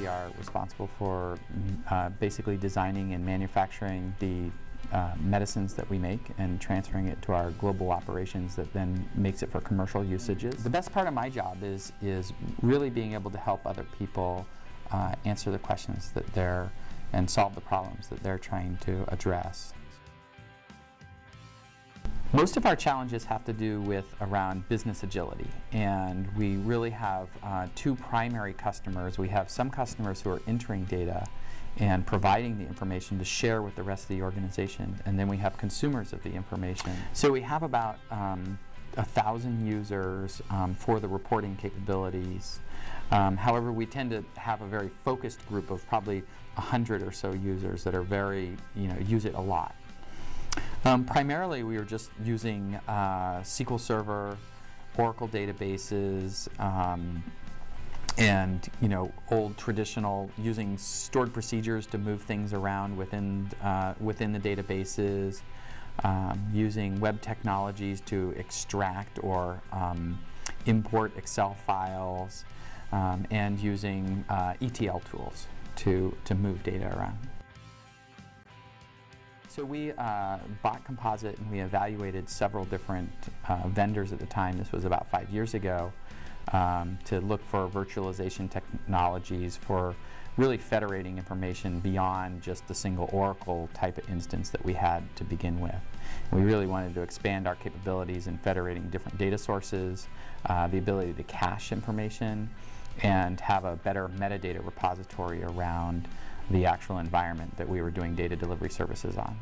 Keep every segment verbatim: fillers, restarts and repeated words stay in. we are responsible for uh, basically designing and manufacturing the uh, medicines that we make and transferring it to our global operations that then makes it for commercial usages. The best part of my job is, is really being able to help other people uh, answer the questions that they're and solve the problems that they're trying to address. Most of our challenges have to do with around business agility, and we really have uh, two primary customers. We have some customers who are entering data and providing the information to share with the rest of the organization, and then we have consumers of the information. So we have about um, a thousand users um, for the reporting capabilities. Um, however, we tend to have a very focused group of probably a hundred or so users that are very, you know, use it a lot. Um, primarily, we were just using uh, S Q L Server, Oracle databases, um, and you know, old traditional using stored procedures to move things around within uh, within the databases, um, using web technologies to extract or um, import Excel files, um, and using uh, E T L tools to to move data around. So we uh, bought Composite and we evaluated several different uh, vendors at the time. This was about five years ago, um, to look for virtualization technologies for really federating information beyond just the single Oracle type of instance that we had to begin with. We really wanted to expand our capabilities in federating different data sources, uh, the ability to cache information, and have a better metadata repository around the actual environment that we were doing data delivery services on.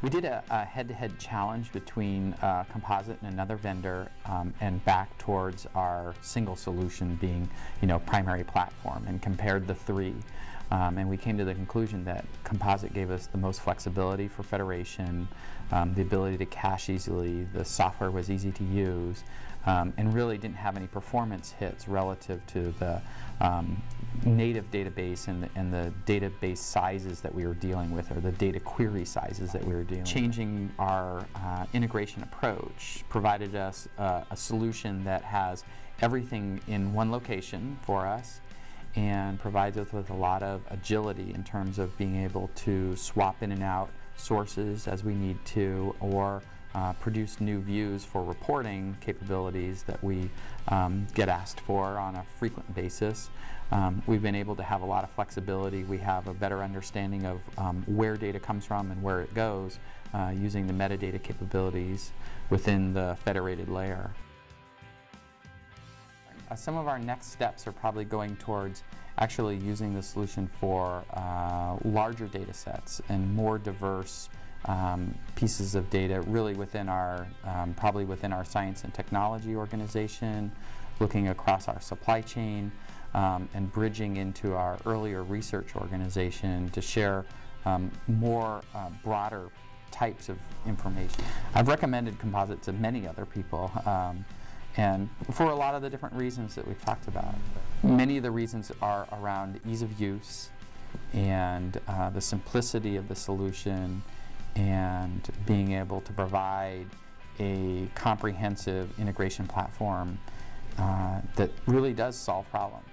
We did a, a head-to-head challenge between uh, Composite and another vendor, um, and back towards our single solution being, you know, primary platform, and compared the three. Um, and we came to the conclusion that Composite gave us the most flexibility for federation, um, the ability to cache easily, the software was easy to use, um, and really didn't have any performance hits relative to the um, native database and the, and the database sizes that we were dealing with, or the data query sizes that we were dealing with. Changing our uh, integration approach provided us uh, a solution that has everything in one location for us, and provides us with a lot of agility in terms of being able to swap in and out sources as we need to, or uh, produce new views for reporting capabilities that we um, get asked for on a frequent basis. Um, we've been able to have a lot of flexibility. We have a better understanding of um, where data comes from and where it goes, uh, using the metadata capabilities within the federated layer. Some of our next steps are probably going towards actually using the solution for uh, larger data sets and more diverse um, pieces of data, really within our, um, probably within our science and technology organization, looking across our supply chain, um, and bridging into our earlier research organization to share um, more uh, broader types of information. I've recommended Composite to many other people, um, and for a lot of the different reasons that we've talked about. Many of the reasons are around ease of use and uh, the simplicity of the solution, and being able to provide a comprehensive integration platform uh, that really does solve problems.